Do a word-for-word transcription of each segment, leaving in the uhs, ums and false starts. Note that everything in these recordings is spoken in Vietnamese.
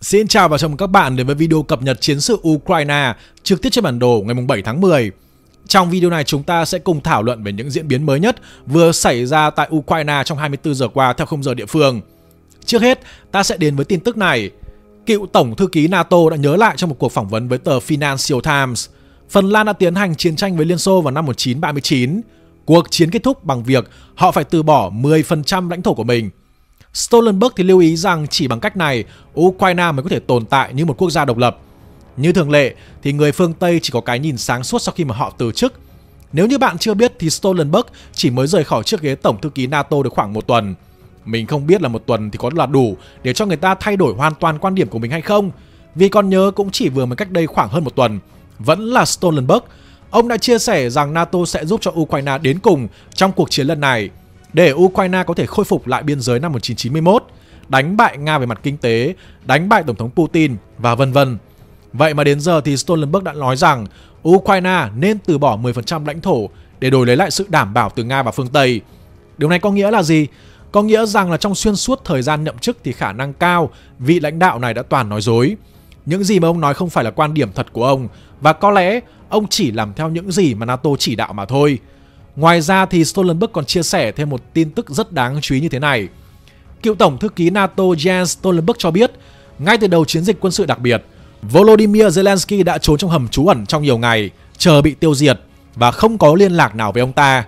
Xin chào và chào mừng các bạn đến với video cập nhật chiến sự Ukraine trực tiếp trên bản đồ ngày bảy tháng mười. Trong video này chúng ta sẽ cùng thảo luận về những diễn biến mới nhất vừa xảy ra tại Ukraine trong hai mươi tư giờ qua theo khung giờ địa phương. Trước hết, ta sẽ đến với tin tức này. Cựu Tổng Thư ký NATO đã nhớ lại trong một cuộc phỏng vấn với tờ Financial Times, Phần Lan đã tiến hành chiến tranh với Liên Xô vào năm một nghìn chín trăm ba mươi chín. Cuộc chiến kết thúc bằng việc họ phải từ bỏ mười phần trăm lãnh thổ của mình. Stoltenberg thì lưu ý rằng chỉ bằng cách này, Ukraine mới có thể tồn tại như một quốc gia độc lập. Như thường lệ, thì người phương Tây chỉ có cái nhìn sáng suốt sau khi mà họ từ chức. Nếu như bạn chưa biết thì Stoltenberg chỉ mới rời khỏi chiếc ghế Tổng Thư ký NATO được khoảng một tuần. Mình không biết là một tuần thì có là đủ để cho người ta thay đổi hoàn toàn quan điểm của mình hay không. Vì còn nhớ cũng chỉ vừa mới cách đây khoảng hơn một tuần, vẫn là Stoltenberg, ông đã chia sẻ rằng NATO sẽ giúp cho Ukraine đến cùng trong cuộc chiến lần này, để Ukraine có thể khôi phục lại biên giới năm một nghìn chín trăm chín mươi mốt, đánh bại Nga về mặt kinh tế, đánh bại Tổng thống Putin và vân vân. Vậy mà đến giờ thì Stoltenberg đã nói rằng Ukraine nên từ bỏ mười phần trăm lãnh thổ để đổi lấy lại sự đảm bảo từ Nga và phương Tây. Điều này có nghĩa là gì? Có nghĩa rằng là trong xuyên suốt thời gian nhậm chức thì khả năng cao vị lãnh đạo này đã toàn nói dối. Những gì mà ông nói không phải là quan điểm thật của ông, và có lẽ ông chỉ làm theo những gì mà NATO chỉ đạo mà thôi. Ngoài ra thì Stoltenberg còn chia sẻ thêm một tin tức rất đáng chú ý như thế này. Cựu Tổng Thư ký NATO Jens Stoltenberg cho biết, ngay từ đầu chiến dịch quân sự đặc biệt, Volodymyr Zelensky đã trốn trong hầm trú ẩn trong nhiều ngày, chờ bị tiêu diệt và không có liên lạc nào với ông ta.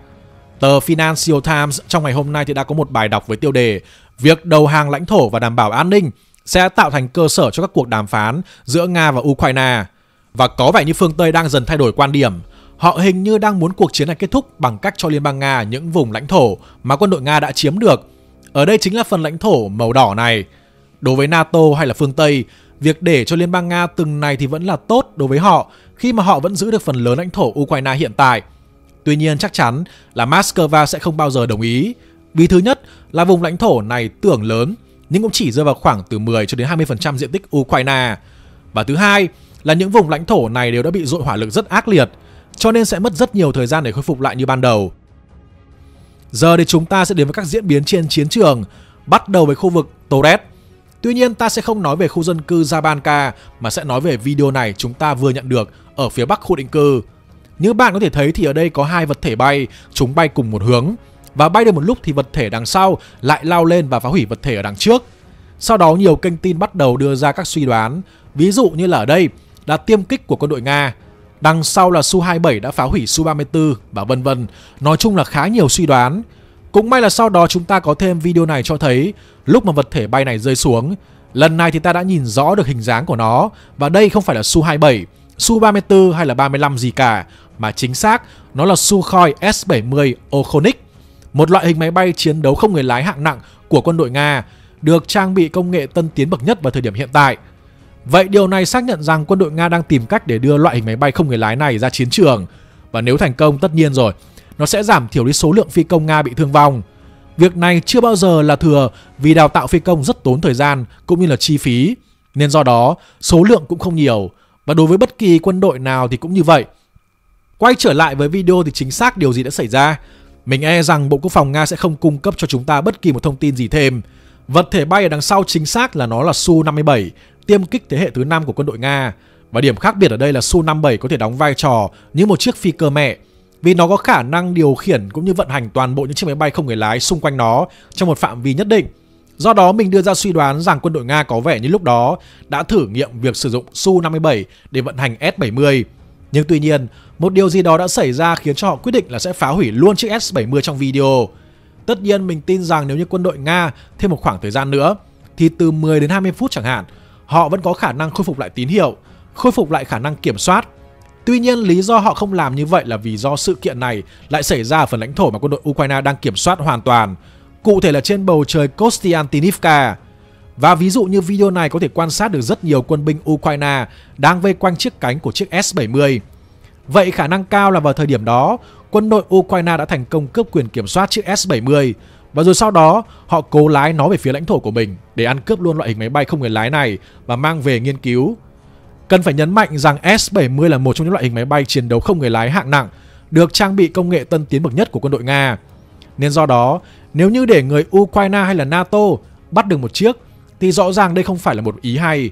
Tờ Financial Times trong ngày hôm nay thì đã có một bài đọc với tiêu đề "Việc đầu hàng lãnh thổ và đảm bảo an ninh sẽ tạo thành cơ sở cho các cuộc đàm phán giữa Nga và Ukraine". Và có vẻ như phương Tây đang dần thay đổi quan điểm. Họ hình như đang muốn cuộc chiến này kết thúc bằng cách cho Liên bang Nga những vùng lãnh thổ mà quân đội Nga đã chiếm được. Ở đây chính là phần lãnh thổ màu đỏ này. Đối với NATO hay là phương Tây, việc để cho Liên bang Nga từng này thì vẫn là tốt đối với họ, khi mà họ vẫn giữ được phần lớn lãnh thổ Ukraine hiện tại. Tuy nhiên chắc chắn là Moscow sẽ không bao giờ đồng ý. Vì thứ nhất là vùng lãnh thổ này tưởng lớn, nhưng cũng chỉ rơi vào khoảng từ mười cho đến hai mươi phần trăm diện tích Ukraine. Và thứ hai là những vùng lãnh thổ này đều đã bị dội hỏa lực rất ác liệt, cho nên sẽ mất rất nhiều thời gian để khôi phục lại như ban đầu. Giờ thì chúng ta sẽ đến với các diễn biến trên chiến trường, bắt đầu với khu vực Torres. Tuy nhiên ta sẽ không nói về khu dân cư Zabanka mà sẽ nói về video này chúng ta vừa nhận được ở phía bắc khu định cư. Như bạn có thể thấy thì ở đây có hai vật thể bay, chúng bay cùng một hướng. Và bay được một lúc thì vật thể đằng sau lại lao lên và phá hủy vật thể ở đằng trước. Sau đó nhiều kênh tin bắt đầu đưa ra các suy đoán, ví dụ như là ở đây là tiêm kích của quân đội Nga, đằng sau là Su hai mươi bảy đã phá hủy Su ba mươi tư và vân vân. Nói chung là khá nhiều suy đoán. Cũng may là sau đó chúng ta có thêm video này cho thấy lúc mà vật thể bay này rơi xuống. Lần này thì ta đã nhìn rõ được hình dáng của nó, và đây không phải là Su hai mươi bảy, Su ba mươi tư hay là ba mươi lăm gì cả, mà chính xác nó là Su-Khoi S bảy mươi Okhonik, một loại hình máy bay chiến đấu không người lái hạng nặng của quân đội Nga, được trang bị công nghệ tân tiến bậc nhất vào thời điểm hiện tại. Vậy điều này xác nhận rằng quân đội Nga đang tìm cách để đưa loại hình máy bay không người lái này ra chiến trường. Và nếu thành công tất nhiên rồi, nó sẽ giảm thiểu đi số lượng phi công Nga bị thương vong. Việc này chưa bao giờ là thừa, vì đào tạo phi công rất tốn thời gian cũng như là chi phí, nên do đó số lượng cũng không nhiều. Và đối với bất kỳ quân đội nào thì cũng như vậy. Quay trở lại với video thì chính xác điều gì đã xảy ra? Mình e rằng Bộ Quốc phòng Nga sẽ không cung cấp cho chúng ta bất kỳ một thông tin gì thêm. Vật thể bay ở đằng sau chính xác là nó là Su năm mươi bảy, tiêm kích thế hệ thứ năm của quân đội Nga. Và điểm khác biệt ở đây là Su năm mươi bảy có thể đóng vai trò như một chiếc phi cơ mẹ, vì nó có khả năng điều khiển cũng như vận hành toàn bộ những chiếc máy bay không người lái xung quanh nó trong một phạm vi nhất định. Do đó mình đưa ra suy đoán rằng quân đội Nga có vẻ như lúc đó đã thử nghiệm việc sử dụng Su năm mươi bảy để vận hành S bảy mươi. Nhưng tuy nhiên, một điều gì đó đã xảy ra khiến cho họ quyết định là sẽ phá hủy luôn chiếc S bảy mươi trong video. Tất nhiên mình tin rằng nếu như quân đội Nga thêm một khoảng thời gian nữa, thì từ mười đến hai mươi phút chẳng hạn, họ vẫn có khả năng khôi phục lại tín hiệu, khôi phục lại khả năng kiểm soát. Tuy nhiên lý do họ không làm như vậy là vì do sự kiện này lại xảy ra ở phần lãnh thổ mà quân đội Ukraine đang kiểm soát hoàn toàn, cụ thể là trên bầu trời Kostiantynivka. Và ví dụ như video này có thể quan sát được rất nhiều quân binh Ukraine đang vây quanh chiếc cánh của chiếc S bảy mươi. Vậy khả năng cao là vào thời điểm đó, quân đội Ukraine đã thành công cướp quyền kiểm soát chiếc S bảy mươi, và rồi sau đó họ cố lái nó về phía lãnh thổ của mình để ăn cướp luôn loại hình máy bay không người lái này và mang về nghiên cứu. Cần phải nhấn mạnh rằng S bảy mươi là một trong những loại hình máy bay chiến đấu không người lái hạng nặng, được trang bị công nghệ tân tiến bậc nhất của quân đội Nga. Nên do đó, nếu như để người Ukraine hay là NATO bắt được một chiếc, thì rõ ràng đây không phải là một ý hay.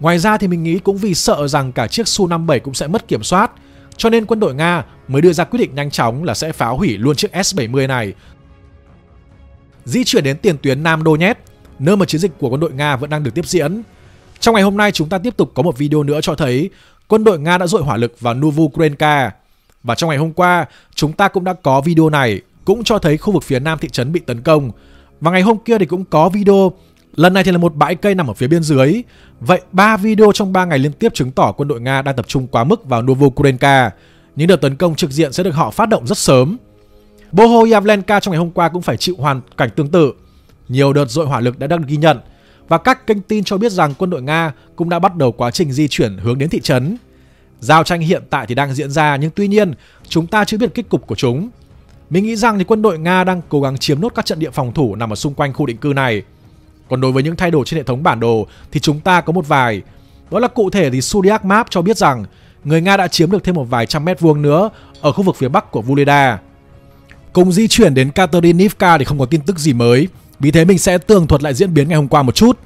Ngoài ra thì mình nghĩ cũng vì sợ rằng cả chiếc Su năm mươi bảy cũng sẽ mất kiểm soát, cho nên quân đội Nga mới đưa ra quyết định nhanh chóng là sẽ phá hủy luôn chiếc S bảy mươi này. Di chuyển đến tiền tuyến Nam Donetsk, nơi mà chiến dịch của quân đội Nga vẫn đang được tiếp diễn. Trong ngày hôm nay chúng ta tiếp tục có một video nữa cho thấy quân đội Nga đã dội hỏa lực vào Novoukrenka. Và trong ngày hôm qua chúng ta cũng đã có video này cũng cho thấy khu vực phía nam thị trấn bị tấn công. Và ngày hôm kia thì cũng có video, lần này thì là một bãi cây nằm ở phía bên dưới. Vậy ba video trong ba ngày liên tiếp chứng tỏ quân đội Nga đang tập trung quá mức vào Novoukrenka. Những đợt tấn công trực diện sẽ được họ phát động rất sớm. Bohoyavlenka trong ngày hôm qua cũng phải chịu hoàn cảnh tương tự. Nhiều đợt dội hỏa lực đã được ghi nhận. Và các kênh tin cho biết rằng quân đội Nga cũng đã bắt đầu quá trình di chuyển hướng đến thị trấn. Giao tranh hiện tại thì đang diễn ra, nhưng tuy nhiên chúng ta chưa biết kết cục của chúng. Mình nghĩ rằng thì quân đội Nga đang cố gắng chiếm nốt các trận địa phòng thủ nằm ở xung quanh khu định cư này. Còn đối với những thay đổi trên hệ thống bản đồ thì chúng ta có một vài. Đó là cụ thể thì Zodiac Map cho biết rằng người Nga đã chiếm được thêm một vài trăm mét vuông nữa ở khu vực phía bắc của Vulida. Cùng di chuyển đến Katerinivka thì không có tin tức gì mới. Vì thế mình sẽ tường thuật lại diễn biến ngày hôm qua một chút.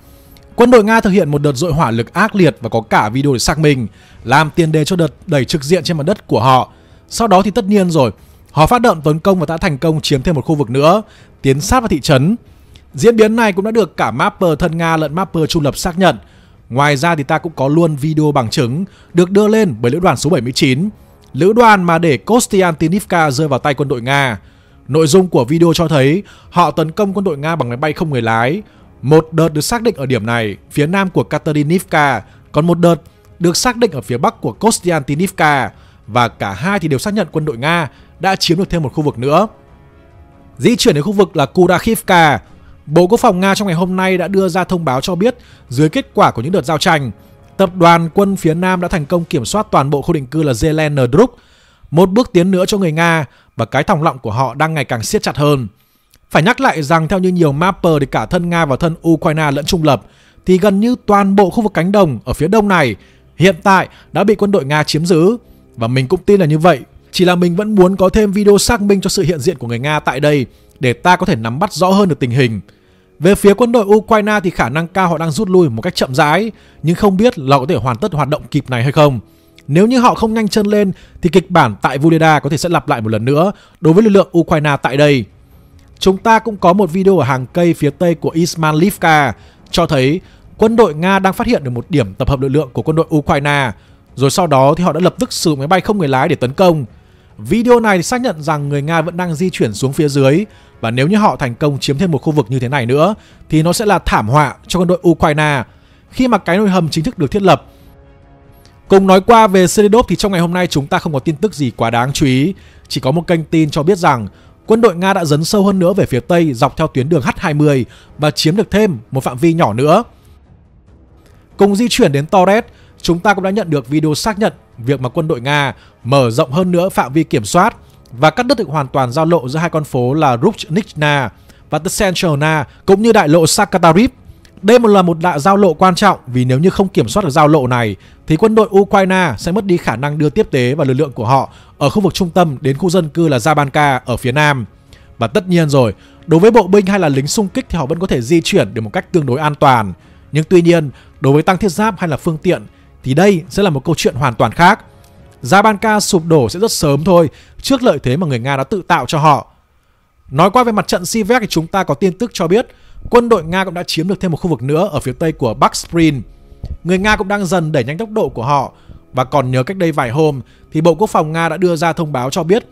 Quân đội Nga thực hiện một đợt dội hỏa lực ác liệt và có cả video để xác minh, làm tiền đề cho đợt đẩy trực diện trên mặt đất của họ. Sau đó thì tất nhiên rồi, họ phát động tấn công và đã thành công chiếm thêm một khu vực nữa, tiến sát vào thị trấn. Diễn biến này cũng đã được cả mapper thân Nga lẫn mapper trung lập xác nhận. Ngoài ra thì ta cũng có luôn video bằng chứng được đưa lên bởi lữ đoàn số bảy mươi chín, lữ đoàn mà để Kostiantynivka rơi vào tay quân đội Nga. Nội dung của video cho thấy họ tấn công quân đội Nga bằng máy bay không người lái. Một đợt được xác định ở điểm này, phía nam của Katerinivka, còn một đợt được xác định ở phía bắc của Kostiantynivka. Và cả hai thì đều xác nhận quân đội Nga đã chiếm được thêm một khu vực nữa. Di chuyển đến khu vực là Kurakivka. Bộ Quốc phòng Nga trong ngày hôm nay đã đưa ra thông báo cho biết dưới kết quả của những đợt giao tranh, tập đoàn quân phía nam đã thành công kiểm soát toàn bộ khu định cư là Zelendruk. Một bước tiến nữa cho người Nga và cái thòng lọng của họ đang ngày càng siết chặt hơn. Phải nhắc lại rằng theo như nhiều mapper thì cả thân Nga và thân Ukraine lẫn trung lập thì gần như toàn bộ khu vực cánh đồng ở phía đông này hiện tại đã bị quân đội Nga chiếm giữ. Và mình cũng tin là như vậy. Chỉ là mình vẫn muốn có thêm video xác minh cho sự hiện diện của người Nga tại đây để ta có thể nắm bắt rõ hơn được tình hình. Về phía quân đội Ukraine thì khả năng cao họ đang rút lui một cách chậm rãi, nhưng không biết là có thể hoàn tất hoạt động kịp này hay không. Nếu như họ không nhanh chân lên thì kịch bản tại Vulida có thể sẽ lặp lại một lần nữa đối với lực lượng Ukraine tại đây. Chúng ta cũng có một video ở hàng cây phía tây của Ismanlivka cho thấy quân đội Nga đang phát hiện được một điểm tập hợp lực lượng của quân đội Ukraine. Rồi sau đó thì họ đã lập tức sử dụng máy bay không người lái để tấn công. Video này xác nhận rằng người Nga vẫn đang di chuyển xuống phía dưới. Và nếu như họ thành công chiếm thêm một khu vực như thế này nữa thì nó sẽ là thảm họa cho quân đội Ukraine khi mà cái nồi hầm chính thức được thiết lập. Cùng nói qua về Sredov thì trong ngày hôm nay chúng ta không có tin tức gì quá đáng chú ý. Chỉ có một kênh tin cho biết rằng quân đội Nga đã dấn sâu hơn nữa về phía tây dọc theo tuyến đường H hai mươi và chiếm được thêm một phạm vi nhỏ nữa. Cùng di chuyển đến Torres, chúng ta cũng đã nhận được video xác nhận việc mà quân đội Nga mở rộng hơn nữa phạm vi kiểm soát và cắt đứt được hoàn toàn giao lộ giữa hai con phố là Rukh-Nichna và Centralna cũng như đại lộ Sakatariv. Đây là một đại giao lộ quan trọng vì nếu như không kiểm soát được giao lộ này thì quân đội Ukraine sẽ mất đi khả năng đưa tiếp tế và lực lượng của họ ở khu vực trung tâm đến khu dân cư là Zabanka ở phía nam. Và tất nhiên rồi, đối với bộ binh hay là lính xung kích thì họ vẫn có thể di chuyển được một cách tương đối an toàn. Nhưng tuy nhiên, đối với tăng thiết giáp hay là phương tiện thì đây sẽ là một câu chuyện hoàn toàn khác. Zabanka sụp đổ sẽ rất sớm thôi trước lợi thế mà người Nga đã tự tạo cho họ. Nói qua về mặt trận C-Vec thì chúng ta có tin tức cho biết quân đội Nga cũng đã chiếm được thêm một khu vực nữa ở phía tây của Bắc Spring. Người Nga cũng đang dần đẩy nhanh tốc độ của họ. Và còn nhớ cách đây vài hôm thì Bộ Quốc phòng Nga đã đưa ra thông báo cho biết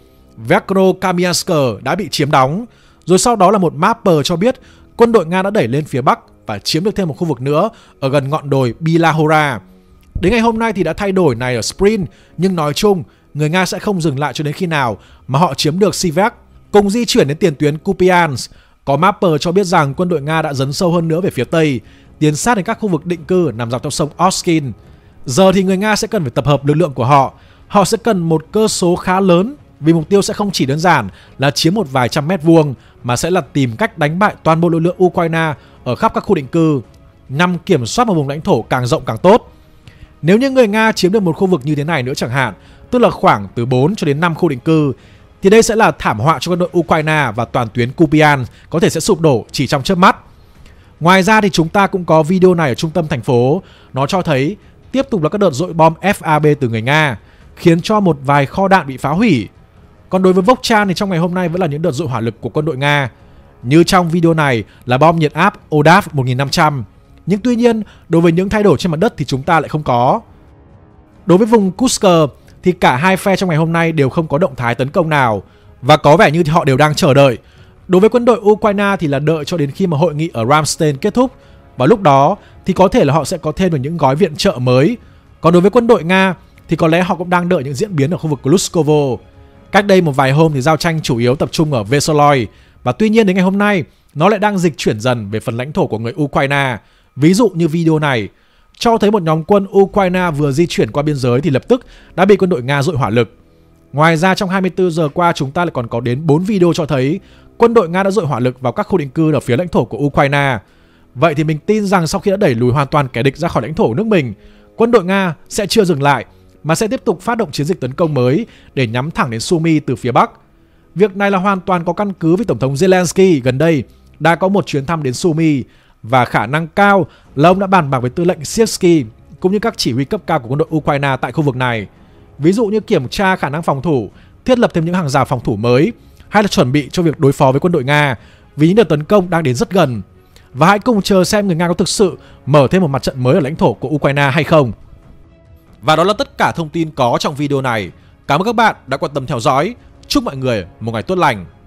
Vekro-Kamiansk đã bị chiếm đóng. Rồi sau đó là một mapper cho biết quân đội Nga đã đẩy lên phía bắc và chiếm được thêm một khu vực nữa ở gần ngọn đồi Bilahora. Đến ngày hôm nay thì đã thay đổi này ở Spring, nhưng nói chung người Nga sẽ không dừng lại cho đến khi nào mà họ chiếm được C-Vec. Cùng di chuyển đến tiền tuyến Kupians, có mapper cho biết rằng quân đội Nga đã dấn sâu hơn nữa về phía tây, tiến sát đến các khu vực định cư nằm dọc theo sông Oskin. Giờ thì người Nga sẽ cần phải tập hợp lực lượng của họ. Họ sẽ cần một cơ số khá lớn vì mục tiêu sẽ không chỉ đơn giản là chiếm một vài trăm mét vuông mà sẽ là tìm cách đánh bại toàn bộ lực lượng Ukraine ở khắp các khu định cư nhằm kiểm soát một vùng lãnh thổ càng rộng càng tốt. Nếu như người Nga chiếm được một khu vực như thế này nữa chẳng hạn, tức là khoảng từ bốn cho đến năm khu định cư, thì đây sẽ là thảm họa cho quân đội Ukraine và toàn tuyến Kupian có thể sẽ sụp đổ chỉ trong chớp mắt. Ngoài ra thì chúng ta cũng có video này ở trung tâm thành phố. Nó cho thấy tiếp tục là các đợt dội bom ép a bê từ người Nga, khiến cho một vài kho đạn bị phá hủy. Còn đối với Voxchan thì trong ngày hôm nay vẫn là những đợt dội hỏa lực của quân đội Nga. Như trong video này là bom nhiệt áp Odaf một nghìn năm trăm. Nhưng tuy nhiên, đối với những thay đổi trên mặt đất thì chúng ta lại không có. Đối với vùng Kursk thì cả hai phe trong ngày hôm nay đều không có động thái tấn công nào, và có vẻ như thì họ đều đang chờ đợi. Đối với quân đội Ukraine thì là đợi cho đến khi mà hội nghị ở Ramstein kết thúc, và lúc đó thì có thể là họ sẽ có thêm được những gói viện trợ mới. Còn đối với quân đội Nga thì có lẽ họ cũng đang đợi những diễn biến ở khu vực Luskovo. Cách đây một vài hôm thì giao tranh chủ yếu tập trung ở Veseloi, và tuy nhiên đến ngày hôm nay nó lại đang dịch chuyển dần về phần lãnh thổ của người Ukraine. Ví dụ như video này cho thấy một nhóm quân Ukraine vừa di chuyển qua biên giới thì lập tức đã bị quân đội Nga dội hỏa lực. Ngoài ra trong hai mươi tư giờ qua chúng ta lại còn có đến bốn video cho thấy quân đội Nga đã dội hỏa lực vào các khu định cư ở phía lãnh thổ của Ukraine. Vậy thì mình tin rằng sau khi đã đẩy lùi hoàn toàn kẻ địch ra khỏi lãnh thổ nước mình, quân đội Nga sẽ chưa dừng lại mà sẽ tiếp tục phát động chiến dịch tấn công mới để nhắm thẳng đến Sumy từ phía Bắc. Việc này là hoàn toàn có căn cứ vì Tổng thống Zelensky gần đây đã có một chuyến thăm đến Sumy, và khả năng cao là ông đã bàn bạc với tư lệnh Sievsky cũng như các chỉ huy cấp cao của quân đội Ukraine tại khu vực này. Ví dụ như kiểm tra khả năng phòng thủ, thiết lập thêm những hàng rào phòng thủ mới, hay là chuẩn bị cho việc đối phó với quân đội Nga vì những đợt tấn công đang đến rất gần. Và hãy cùng chờ xem người Nga có thực sự mở thêm một mặt trận mới ở lãnh thổ của Ukraine hay không. Và đó là tất cả thông tin có trong video này. Cảm ơn các bạn đã quan tâm theo dõi. Chúc mọi người một ngày tốt lành.